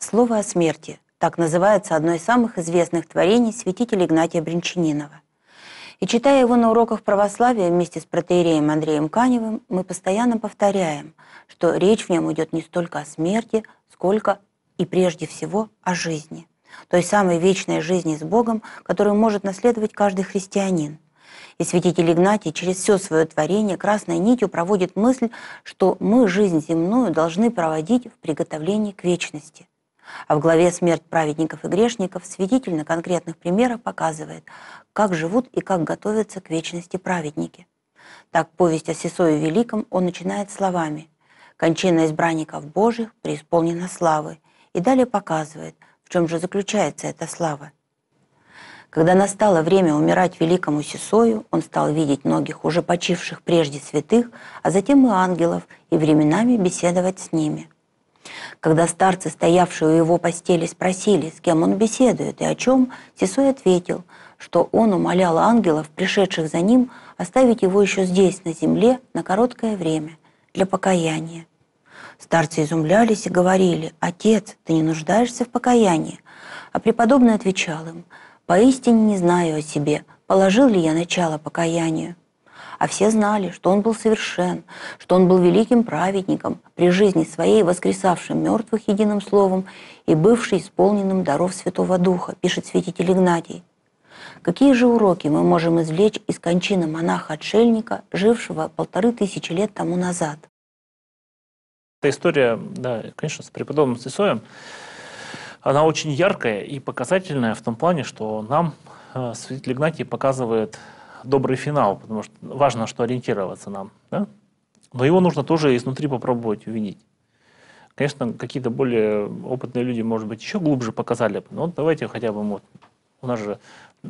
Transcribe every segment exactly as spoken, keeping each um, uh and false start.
Слово о смерти. Так называется одно из самых известных творений святителя Игнатия Брянчанинова. И читая его на уроках православия вместе с протоиереем Андреем Каневым, мы постоянно повторяем, что речь в нем идет не столько о смерти, сколько и прежде всего о жизни. Той самой вечной жизни с Богом, которую может наследовать каждый христианин. И святитель Игнатий через все свое творение красной нитью проводит мысль, что мы жизнь земную должны проводить в приготовлении к вечности. А в главе «Смерть праведников и грешников» свидетель на конкретных примерах показывает, как живут и как готовятся к вечности праведники. Так повесть о Сисое Великом он начинает словами «Кончина избранников Божьих преисполнена славы» и далее показывает, в чем же заключается эта слава. Когда настало время умирать великому Сисою, он стал видеть многих уже почивших прежде святых, а затем и ангелов, и временами беседовать с ними. Когда старцы, стоявшие у его постели, спросили, с кем он беседует и о чем, Сисой ответил, что он умолял ангелов, пришедших за ним, оставить его еще здесь, на земле, на короткое время, для покаяния. Старцы изумлялись и говорили: «Отец, ты не нуждаешься в покаянии». А преподобный отвечал им: «Поистине не знаю о себе, положил ли я начало покаянию». А все знали, что он был совершен, что он был великим праведником, при жизни своей воскресавшим мертвых единым словом и бывший исполненным даров Святого Духа, пишет святитель Игнатий. Какие же уроки мы можем извлечь из кончины монаха-отшельника, жившего полторы тысячи лет тому назад? Эта история, да, конечно, с преподобным Сисоем, она очень яркая и показательная в том плане, что нам э, святитель Игнатий показывает добрый финал, потому что важно, что ориентироваться нам, да? Но его нужно тоже изнутри попробовать увидеть. Конечно, какие-то более опытные люди, может быть, еще глубже показали, но вот давайте хотя бы, вот, у нас же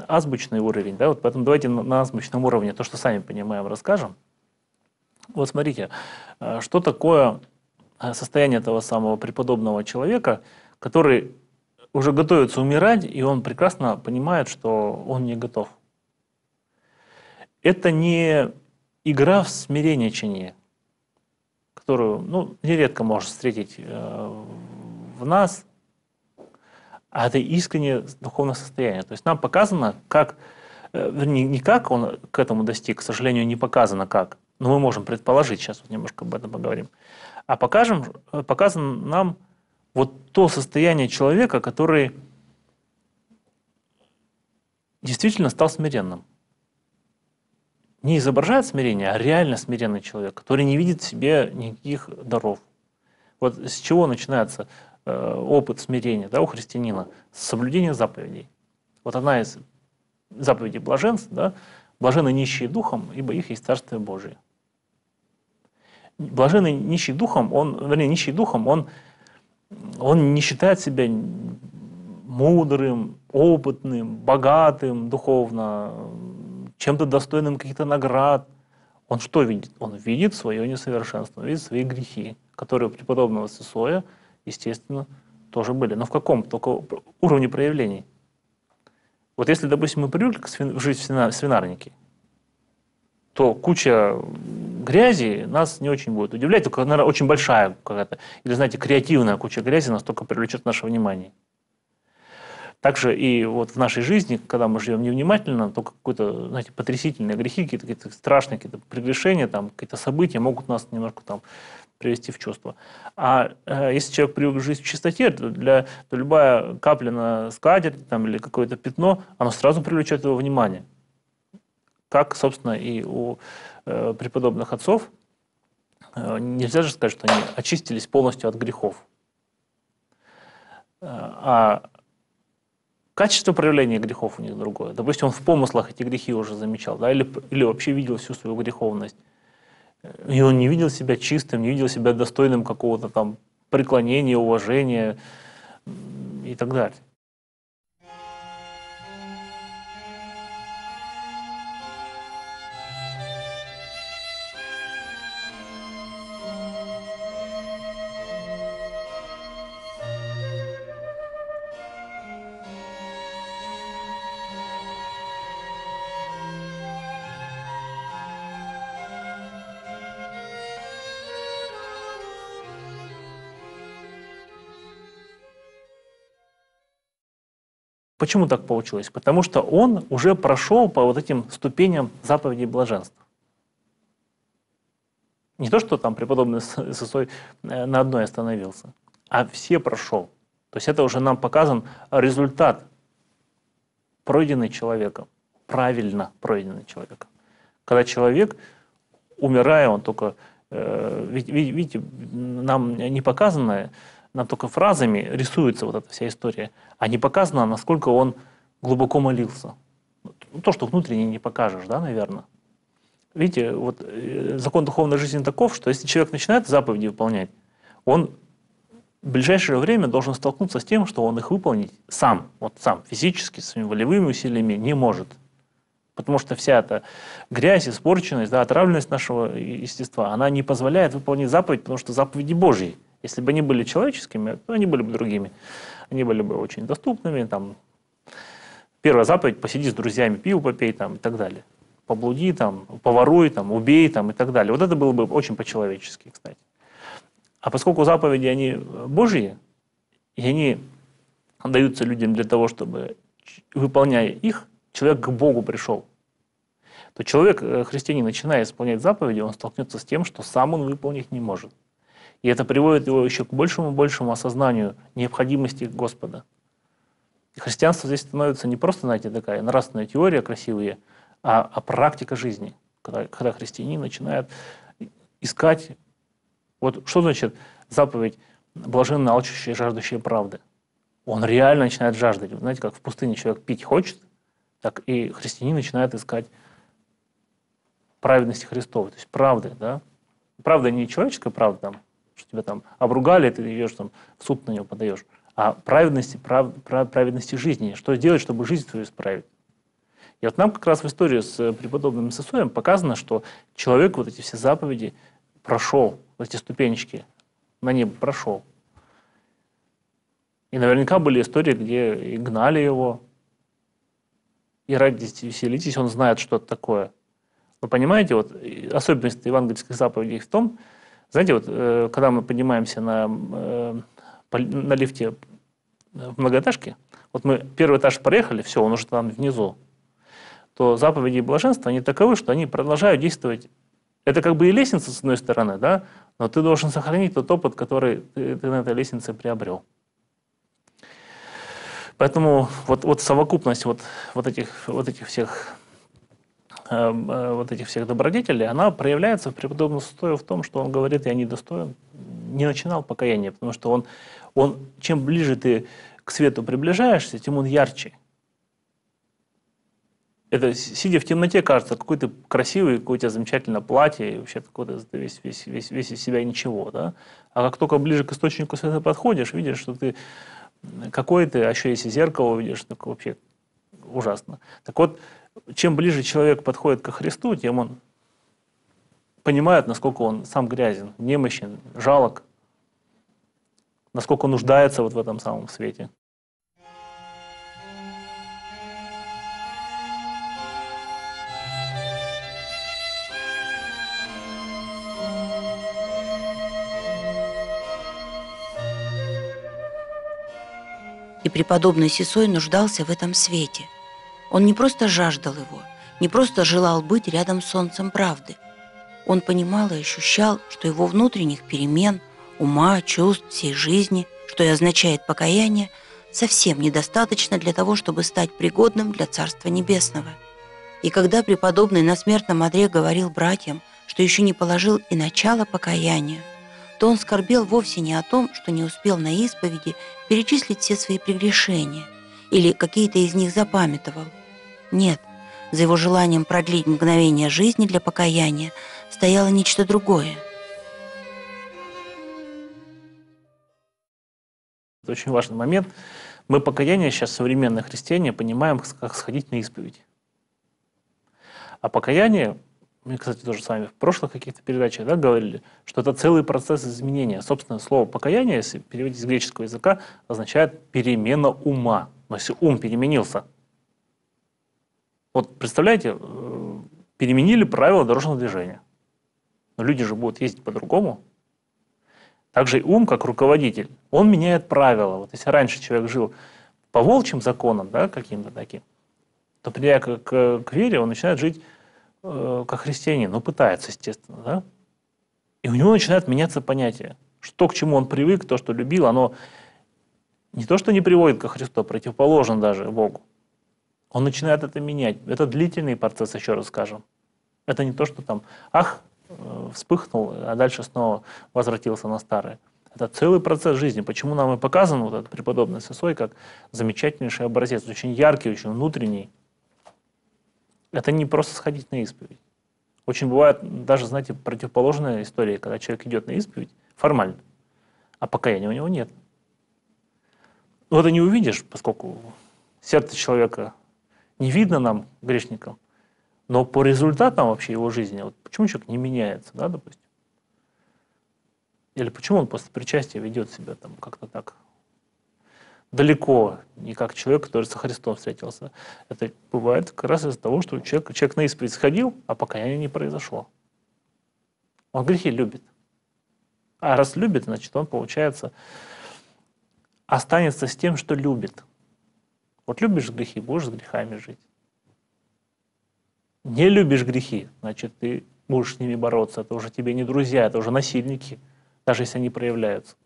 азбучный уровень, да? Вот поэтому давайте на азбучном уровне то, что сами понимаем, расскажем. Вот смотрите, что такое состояние этого самого преподобного человека, который уже готовится умирать, и он прекрасно понимает, что он не готов. Это не игра в смиренничании, которую, ну, нередко можешь встретить э, в нас, а это искреннее духовное состояние. То есть нам показано, как, э, вернее, не как он к этому достиг, к сожалению, не показано как, но мы можем предположить, сейчас вот немножко об этом поговорим, а покажем, показано нам вот то состояние человека, который действительно стал смиренным. Не изображает смирение, а реально смиренный человек, который не видит в себе никаких даров. Вот с чего начинается э, опыт смирения, да, у христианина? С соблюдения заповедей. Вот одна из заповедей блаженств, да, «Блаженны нищие духом, ибо их есть Царствие Божие». Блаженный нищий духом, он, вернее, нищий духом, он, он не считает себя мудрым, опытным, богатым духовно, чем-то достойным каких-то наград. Он что видит? Он видит свое несовершенство, он видит свои грехи, которые у преподобного Сисоя, естественно, тоже были. Но в каком? Только уровне проявлений. Вот если, допустим, мы привыкли жить в свинарнике, то куча грязи нас не очень будет удивлять, только, наверное, очень большая какая-то, или, знаете, креативная куча грязи нас только привлечет наше внимание. Также и вот в нашей жизни, когда мы живем невнимательно, то какие-то, знаете, потрясительные грехи, какие-то, какие-то страшные какие-то прегрешения, там, какие-то события могут нас немножко там привести в чувство. А э, если человек привык жить в чистоте, то, для, то любая капля на скатерти там, или какое-то пятно, оно сразу привлечет его внимание. Как, собственно, и у э, преподобных отцов, э, нельзя же сказать, что они очистились полностью от грехов. А качество проявления грехов у них другое. Допустим, он в помыслах эти грехи уже замечал, да, или, или вообще видел всю свою греховность. И он не видел себя чистым, не видел себя достойным какого-то там преклонения, уважения и так далее. Почему так получилось? Потому что он уже прошел по вот этим ступеням заповедей блаженства. Не то, что там преподобный Сисой на одной остановился, а все прошел. То есть это уже нам показан результат, пройденный человеком, правильно пройденный человеком. Когда человек, умирая, он только... Э, видите, нам не показано, нам только фразами рисуется вот эта вся история, а не показано, насколько он глубоко молился. То, что внутренне не покажешь, да, наверное. Видите, вот закон духовной жизни таков, что если человек начинает заповеди выполнять, он в ближайшее время должен столкнуться с тем, что он их выполнить сам, вот сам, физически, своими волевыми усилиями не может. Потому что вся эта грязь, испорченность, да, отравленность нашего естества, она не позволяет выполнить заповедь, потому что заповеди Божьи. Если бы они были человеческими, то они были бы другими. Они были бы очень доступными. Там, первая заповедь – посиди с друзьями, пиво попей там, и так далее. Поблуди, там, поворуй, там, убей там, и так далее. Вот это было бы очень по-человечески, кстати. А поскольку заповеди, они Божьи, и они даются людям для того, чтобы, выполняя их, человек к Богу пришел, то человек, христианин, начиная исполнять заповеди, он столкнется с тем, что сам он выполнить не может. И это приводит его еще к большему-большему осознанию необходимости Господа. Христианство здесь становится не просто, знаете, такая нравственная теория, красивая, а, а практика жизни, когда, когда христианин начинает искать, вот что значит заповедь «блаженно алчущие, жаждущие правды». Он реально начинает жаждать. Знаете, как в пустыне человек пить хочет, так и христианин начинает искать праведности Христовой, то есть правды, да? Правда не человеческая правда, там, что тебя там обругали, ты идешь там, в суд на него подаешь, а праведности, прав, праведности жизни, что сделать, чтобы жизнь твою исправить. И вот нам как раз в истории с преподобным Сисоем показано, что человек вот эти все заповеди прошел, вот эти ступенечки на небо прошел. И наверняка были истории, где и гнали его, и радуйтесь, веселитесь, он знает, что это такое. Вы понимаете, вот особенность евангельских заповедей в том, знаете, вот э, когда мы поднимаемся на, э, по, на лифте в многоэтажке, вот мы первый этаж проехали, все, он уже там внизу, то заповеди блаженства, они таковы, что они продолжают действовать. Это как бы и лестница с одной стороны, да, но ты должен сохранить тот опыт, который ты, ты на этой лестнице приобрел. Поэтому вот, вот совокупность вот, вот, этих, вот этих всех... вот этих всех добродетелей, она проявляется в преподобном Сисое в том, что он говорит, я недостоин, не начинал покаяния, потому что он, он, чем ближе ты к свету приближаешься, тем он ярче. Это, сидя в темноте, кажется, какой ты красивый, какое у тебя замечательное платье, и вообще какой-то весь, весь, весь, весь из себя ничего. Да? А как только ближе к источнику света подходишь, видишь, что ты какой ты, а еще если зеркало увидишь, так вообще ужасно. Так вот, чем ближе человек подходит ко Христу, тем он понимает, насколько он сам грязен, немощен, жалок, насколько он нуждается вот в этом самом свете. И преподобный Сисой нуждался в этом свете. Он не просто жаждал его, не просто желал быть рядом с солнцем правды. Он понимал и ощущал, что его внутренних перемен, ума, чувств, всей жизни, что и означает покаяние, совсем недостаточно для того, чтобы стать пригодным для Царства Небесного. И когда преподобный на смертном одре говорил братьям, что еще не положил и начало покаянию, то он скорбел вовсе не о том, что не успел на исповеди перечислить все свои прегрешения или какие-то из них запамятовал. Нет, за его желанием продлить мгновение жизни для покаяния стояло нечто другое. Это очень важный момент. Мы покаяние сейчас, современные христиане, понимаем, как сходить на исповедь. А покаяние, мы, кстати, тоже с вами в прошлых каких-то передачах, да, говорили, что это целый процесс изменения. Собственно, слово «покаяние», если переводить с греческого языка, означает «перемена ума». Но если ум переменился, вот представляете, переменили правила дорожного движения. Но люди же будут ездить по-другому. Также и ум, как руководитель, он меняет правила. Вот если раньше человек жил по волчьим законам, да, каким-то таким, то придя к, к, к вере, он начинает жить э, как христианин, но пытается, естественно, да? И у него начинают меняться понятия, что к чему он привык, то, что любил, оно не то, что не приводит ко Христу, а противоположно даже Богу. Он начинает это менять. Это длительный процесс, еще раз скажем. Это не то, что там, ах, вспыхнул, а дальше снова возвратился на старое. Это целый процесс жизни. Почему нам и показан вот этот преподобный Сисой как замечательнейший образец, очень яркий, очень внутренний. Это не просто сходить на исповедь. Очень бывает даже, знаете, противоположная история, когда человек идет на исповедь формально, а покаяния у него нет. Но это не увидишь, поскольку сердце человека не видно нам, грешникам, но по результатам вообще его жизни, вот почему человек не меняется, да, допустим? Или почему он после причастия ведет себя там как-то так далеко, не как человек, который со Христом встретился? Это бывает как раз из-за того, что человек, человек на исповедь сходил, а покаяние не произошло. Он грехи любит. А раз любит, значит, он, получается, останется с тем, что любит. Вот любишь грехи, будешь с грехами жить. Не любишь грехи, значит, ты будешь с ними бороться. Это уже тебе не друзья, это уже насильники, даже если они проявляются.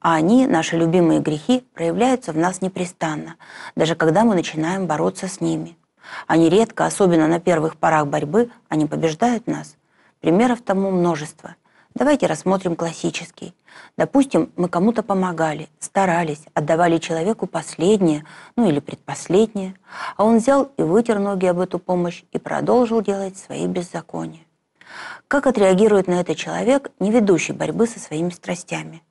А они, наши любимые грехи, проявляются в нас непрестанно, даже когда мы начинаем бороться с ними. Они редко, особенно на первых порах борьбы, они побеждают нас. Примеров тому множество. Давайте рассмотрим классический. Допустим, мы кому-то помогали, старались, отдавали человеку последнее, ну или предпоследнее, а он взял и вытер ноги об эту помощь и продолжил делать свои беззакония. Как отреагирует на это человек, не ведущий борьбы со своими страстями?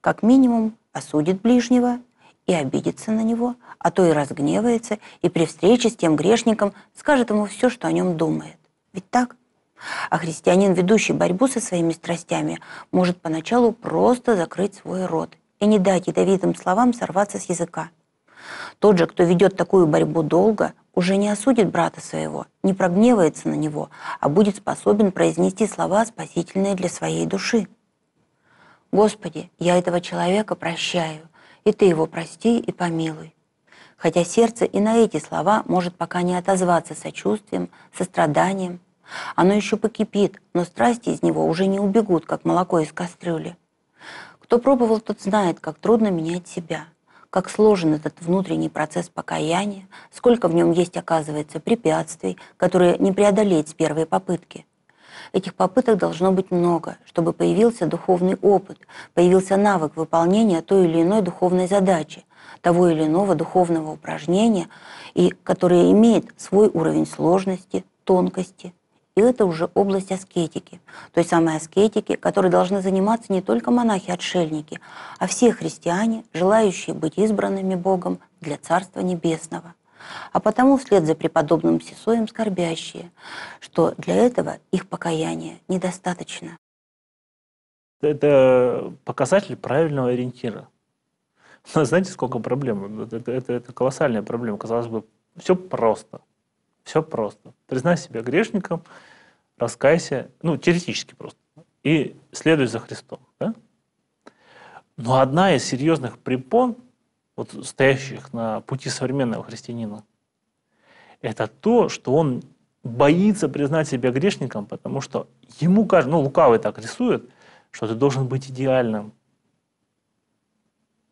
Как минимум, осудит ближнего и обидится на него, а то и разгневается, и при встрече с тем грешником скажет ему все, что о нем думает. Ведь так? А христианин, ведущий борьбу со своими страстями, может поначалу просто закрыть свой рот и не дать ядовитым словам сорваться с языка. Тот же, кто ведет такую борьбу долго, уже не осудит брата своего, не прогневается на него, а будет способен произнести слова, спасительные для своей души. «Господи, я этого человека прощаю, и Ты его прости и помилуй». Хотя сердце и на эти слова может пока не отозваться сочувствием, состраданием. Оно еще покипит, но страсти из него уже не убегут, как молоко из кастрюли. Кто пробовал, тот знает, как трудно менять себя, как сложен этот внутренний процесс покаяния, сколько в нем есть, оказывается, препятствий, которые не преодолеть с первой попытки. Этих попыток должно быть много, чтобы появился духовный опыт, появился навык выполнения той или иной духовной задачи, того или иного духовного упражнения, и которое имеет свой уровень сложности, тонкости. И это уже область аскетики, той самой аскетики, которой должны заниматься не только монахи-отшельники, а все христиане, желающие быть избранными Богом для Царства Небесного. А потому вслед за преподобным Сисоем скорбящие, что для этого их покаяния недостаточно. Это показатель правильного ориентира. Но знаете, сколько проблем? Это, это, это колоссальная проблема. Казалось бы, все просто. Все просто. Признай себя грешником, раскайся, ну, теоретически просто, и следуй за Христом. Да? Но одна из серьезных препон, вот, стоящих на пути современного христианина, это то, что он боится признать себя грешником, потому что ему кажется, ну, лукавый так рисует, что ты должен быть идеальным.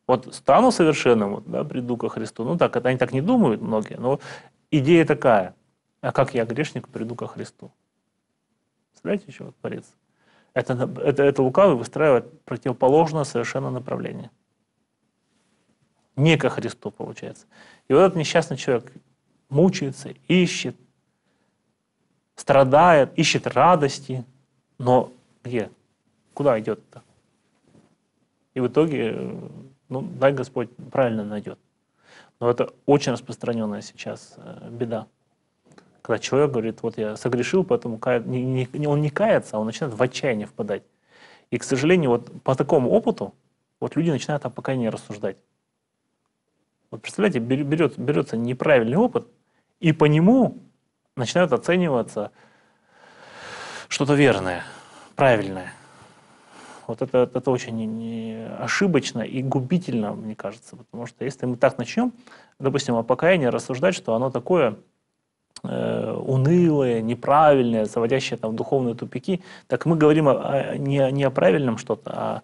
Вот стану совершенным, вот, да, приду ко Христу. Ну, так, это они так не думают многие, но идея такая. А как я, грешник, приду ко Христу? Представляете, чего творится? Это, это, это лукавый выстраивает противоположное совершенно направление. Не ко Христу, получается. И вот этот несчастный человек мучается, ищет, страдает, ищет радости. Но где? Куда идет-то? И в итоге, ну, дай Господь, правильно найдет. Но это очень распространенная сейчас беда. Когда человек говорит, вот я согрешил, поэтому кая... не, не, он не кается, а он начинает в отчаяние впадать. И, к сожалению, вот по такому опыту вот люди начинают о покаянии рассуждать. Вот представляете, берет, берется неправильный опыт, и по нему начинают оцениваться что-то верное, правильное. Вот это, это очень ошибочно и губительно, мне кажется. Потому что если мы так начнем, допустим, о покаянии рассуждать, что оно такое э, унылое, неправильное, заводящее там, в духовные тупики, так мы говорим о, о, не, не о правильном что-то, а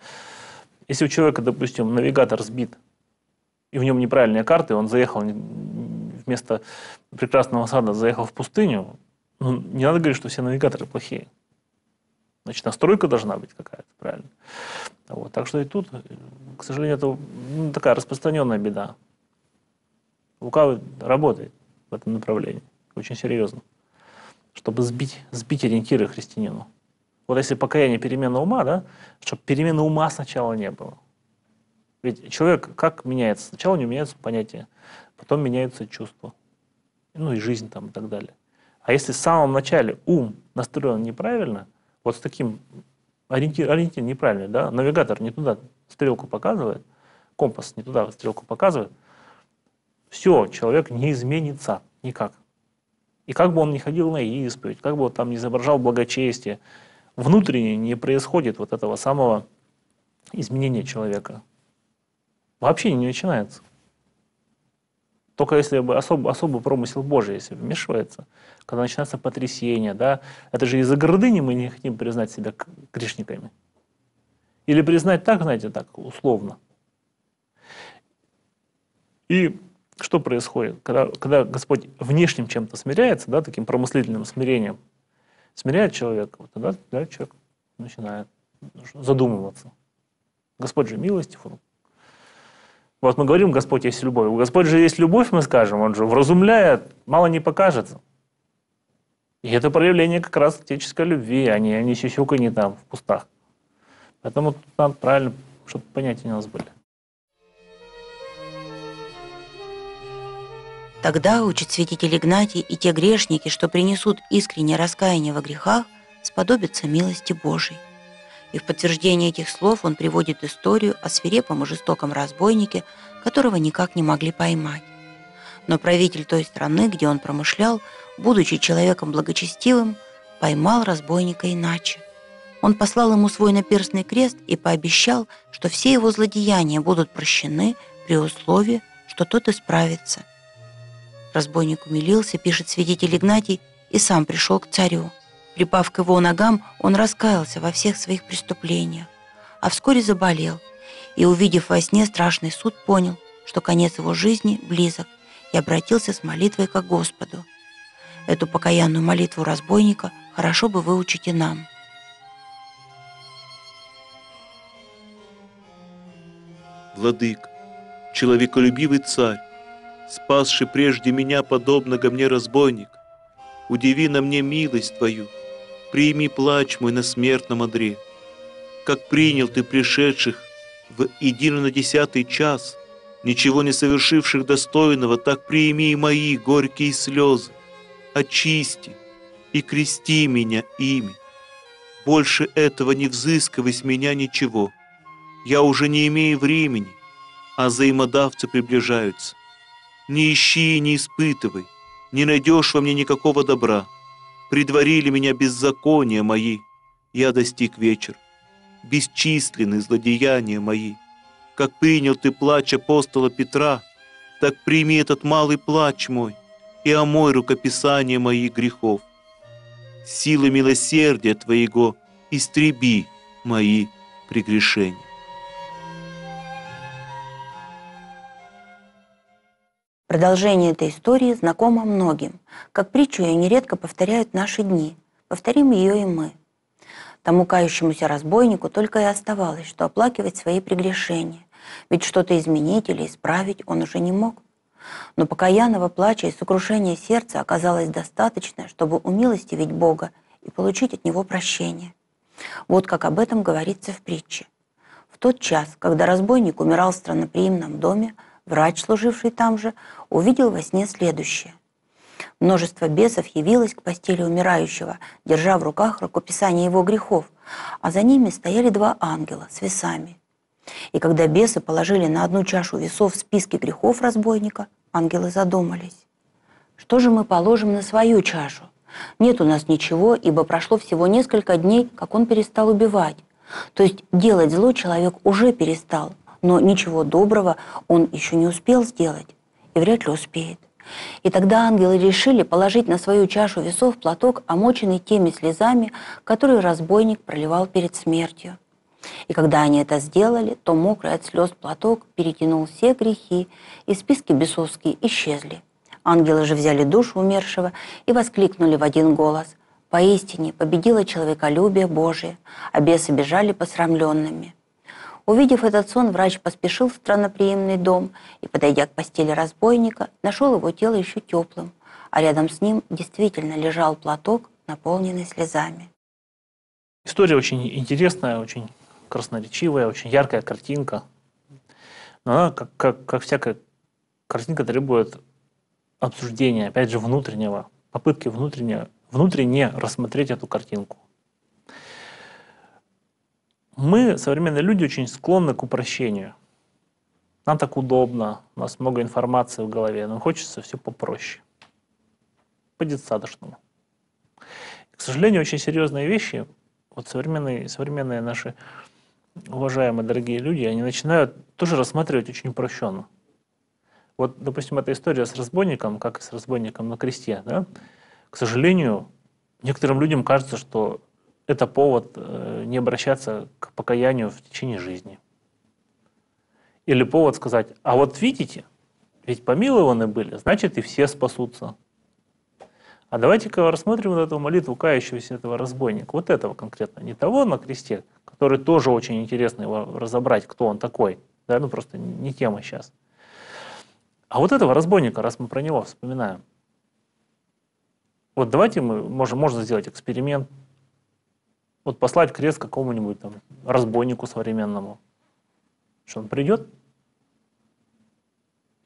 если у человека, допустим, навигатор сбит, и в нем неправильные карты, он заехал вместо прекрасного сада, заехал в пустыню, ну, не надо говорить, что все навигаторы плохие. Значит, настройка должна быть какая-то, правильно? Вот. Так что и тут, к сожалению, это ну, такая распространенная беда. Лукавый работает в этом направлении, очень серьезно, чтобы сбить, сбить ориентиры христианину. Вот если покаяние перемена ума, да, чтобы перемены ума сначала не было. Ведь человек как меняется? Сначала у него меняются понятия, потом меняются чувства, ну и жизнь там и так далее. А если в самом начале ум настроен неправильно, вот с таким ориентир, ориентир неправильный, да, навигатор не туда стрелку показывает, компас не туда стрелку показывает, все, человек не изменится никак. И как бы он ни ходил на исповедь, как бы он там не изображал благочестие, внутренне не происходит вот этого самого изменения человека. Вообще не начинается. Только если особо, особый промысел Божий, если вмешивается, когда начинается потрясение, да, это же из-за гордыни мы не хотим признать себя грешниками. Или признать так, знаете, так, условно. И что происходит? Когда, когда Господь внешним чем-то смиряется, да, таким промыслительным смирением, смиряет человека, вот тогда, тогда человек начинает задумываться. Господь же милостив. Вот мы говорим, Господь есть любовь. У Господь же есть любовь, мы скажем, Он же вразумляет, мало не покажется. И это проявление как раз отеческой любви, а не, не сюсюканье там в кустах. Поэтому тут надо правильно, чтобы понятия у нас были. Тогда, учит святитель Игнатий, и те грешники, что принесут искреннее раскаяние во грехах, сподобятся милости Божией. И в подтверждение этих слов он приводит историю о свирепом и жестоком разбойнике, которого никак не могли поймать. Но правитель той страны, где он промышлял, будучи человеком благочестивым, поймал разбойника иначе. Он послал ему свой наперстный крест и пообещал, что все его злодеяния будут прощены при условии, что тот исправится. Разбойник умилился, пишет свидетель Игнатий, и сам пришел к царю. Припав к его ногам, он раскаялся во всех своих преступлениях, а вскоре заболел, и, увидев во сне страшный суд, понял, что конец его жизни близок, и обратился с молитвой к Господу. Эту покаянную молитву разбойника хорошо бы выучить и нам. Владык, человеколюбивый царь, спасший прежде меня подобного мне разбойник, удиви на мне милость Твою, прими плач мой на смертном одре. Как принял Ты пришедших в единодесятый час, ничего не совершивших достойного, так прими и мои горькие слезы, очисти и крести меня ими. Больше этого не взыскивай с меня ничего. Я уже не имею времени, а взаимодавцы приближаются. Не ищи и не испытывай, не найдешь во мне никакого добра. Предварили меня беззакония мои, я достиг вечер. Бесчисленны злодеяния мои. Как принял ты плач апостола Петра, так прими этот малый плач мой и омой рукописание моих грехов. Силы милосердия Твоего истреби мои прегрешения. Продолжение этой истории знакомо многим. Как притчу ее нередко повторяют в наши дни. Повторим ее и мы. Тому кающемуся разбойнику только и оставалось, что оплакивать свои прегрешения. Ведь что-то изменить или исправить он уже не мог. Но покаянного плача и сокрушения сердца оказалось достаточно, чтобы умилостивить Бога и получить от Него прощение. Вот как об этом говорится в притче. В тот час, когда разбойник умирал в странноприимном доме, врач, служивший там же, увидел во сне следующее. Множество бесов явилось к постели умирающего, держа в руках рукописание его грехов, а за ними стояли два ангела с весами. И когда бесы положили на одну чашу весов списки грехов разбойника, ангелы задумались. Что же мы положим на свою чашу? Нет у нас ничего, ибо прошло всего несколько дней, как он перестал убивать. То есть делать зло человек уже перестал, но ничего доброго он еще не успел сделать и вряд ли успеет. И тогда ангелы решили положить на свою чашу весов платок, омоченный теми слезами, которые разбойник проливал перед смертью. И когда они это сделали, то мокрый от слез платок перетянул все грехи, и списки бесовские исчезли. Ангелы же взяли душу умершего и воскликнули в один голос: «Поистине победило человеколюбие Божие», а бесы бежали посрамленными. Увидев этот сон, врач поспешил в странноприимный дом и, подойдя к постели разбойника, нашел его тело еще теплым, а рядом с ним действительно лежал платок, наполненный слезами. История очень интересная, очень красноречивая, очень яркая картинка. Но она, как, как, как всякая картинка, требует обсуждения, опять же, внутреннего, попытки внутренне, внутренне рассмотреть эту картинку. Мы, современные люди, очень склонны к упрощению. Нам так удобно, у нас много информации в голове, нам хочется все попроще, по-детсадошному. К сожалению, очень серьезные вещи, вот современные, современные наши уважаемые, дорогие люди, они начинают тоже рассматривать очень упрощенно. Вот, допустим, эта история с разбойником, как и с разбойником на кресте, да? К сожалению, некоторым людям кажется, что это повод не обращаться к покаянию в течение жизни. Или повод сказать: а вот видите, ведь помилованы были, значит, и все спасутся. А давайте-ка рассмотрим вот эту молитву кающегося этого разбойника, вот этого конкретно, не того на кресте, который тоже очень интересно его разобрать, кто он такой, да, ну просто не тема сейчас. А вот этого разбойника, раз мы про него вспоминаем, вот давайте мы можем, можно сделать эксперимент, вот послать крест какому-нибудь там разбойнику современному. Что он придет?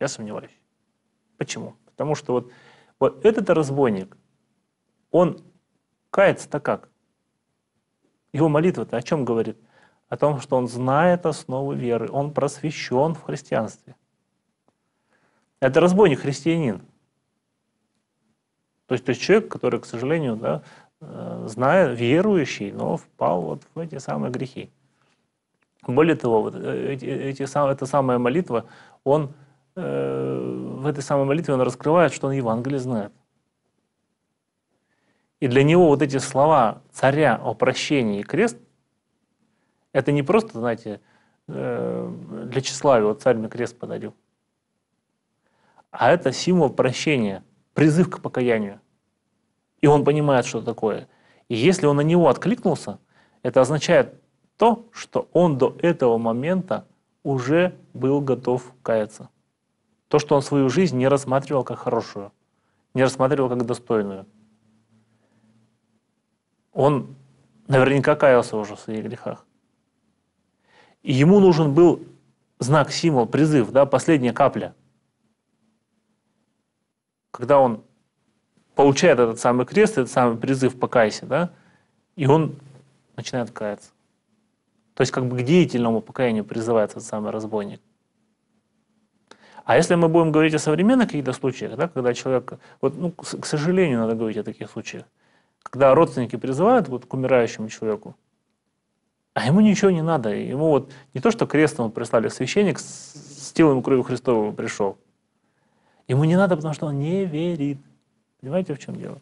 Я сомневаюсь. Почему? Потому что вот, вот этот разбойник, он кается-то как? Его молитва-то о чем говорит? О том, что он знает основы веры, он просвещен в христианстве. Это разбойник-христианин. То есть, то есть человек, который, к сожалению, да, зная, верующий, но впал вот в эти самые грехи. Более того, вот эти, эти, эта самая молитва, он, э, в этой самой молитве он раскрывает, что он Евангелие знает. И для него вот эти слова царя о прощении и крест, это не просто, знаете, э, для тщеславия, вот царь мне крест подарил, а это символ прощения, призыв к покаянию. И он понимает, что такое. И если он на него откликнулся, это означает то, что он до этого момента уже был готов каяться. То, что он свою жизнь не рассматривал как хорошую, не рассматривал как достойную. Он наверняка каялся уже в своих грехах. И ему нужен был знак, символ, призыв, да, последняя капля. Когда он получает этот самый крест, этот самый призыв «покайся», да, и он начинает каяться. То есть как бы к деятельному покаянию призывается этот самый разбойник. А если мы будем говорить о современных каких-то случаях, да, когда человек, вот, ну, к сожалению, надо говорить о таких случаях, когда родственники призывают вот к умирающему человеку, а ему ничего не надо, ему вот не то, что крест ему прислали, священник с телом и кровью Христового пришел, ему не надо, потому что он не верит. Понимаете, в чем дело?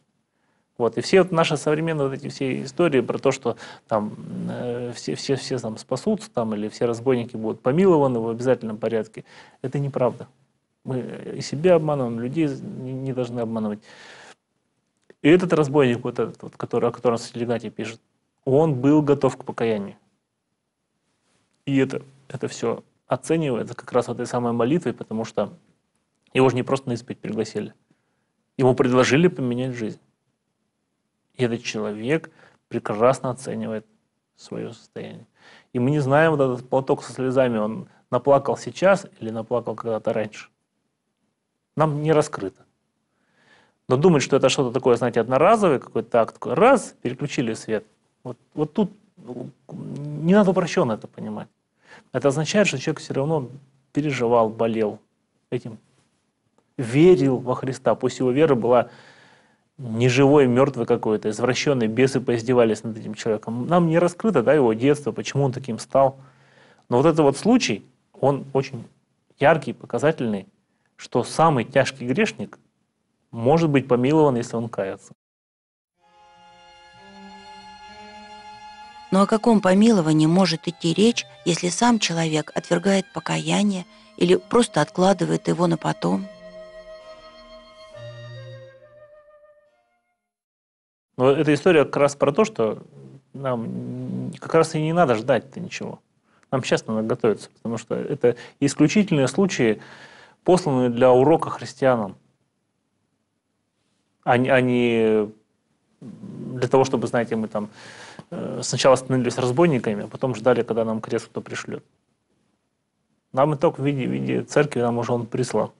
Вот. И все вот наши современные вот эти все истории про то, что там э, все, все, все там спасутся, там, или все разбойники будут помилованы в обязательном порядке, это неправда. Мы и себя обманываем, людей не, не должны обманывать. И этот разбойник, вот этот, вот, который, о котором Игнатий пишет, он был готов к покаянию. И это, это все оценивается как раз вот этой самой молитвой, потому что его же не просто на исповедь пригласили. Ему предложили поменять жизнь. И этот человек прекрасно оценивает свое состояние. И мы не знаем, вот этот платок со слезами, он наплакал сейчас или наплакал когда-то раньше. Нам не раскрыто. Но думать, что это что-то такое, знаете, одноразовый какой-то акт, раз, переключили свет. Вот, вот тут не надо упрощенно это понимать. Это означает, что человек все равно переживал, болел этим, верил во Христа, пусть его вера была неживой, мертвый какой-то, извращенный, бесы поиздевались над этим человеком. Нам не раскрыто, да, его детство, почему он таким стал. Но вот этот вот случай, он очень яркий, показательный, что самый тяжкий грешник может быть помилован, если он кается. Но о каком помиловании может идти речь, если сам человек отвергает покаяние или просто откладывает его на потом? Но эта история как раз про то, что нам как раз и не надо ждать-то ничего. Нам сейчас надо готовиться, потому что это исключительные случаи, посланные для урока христианам, а не для того, чтобы, знаете, мы там сначала становились разбойниками, а потом ждали, когда нам крест кто пришлет. Нам и только в виде, в виде церкви нам уже он прислал.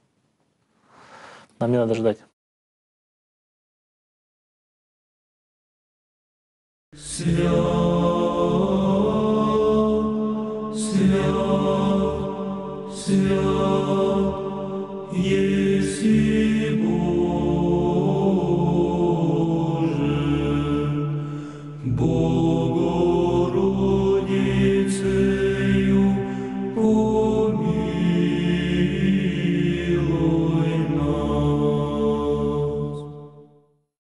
Нам не надо ждать. Свят, свят, свят, Еси.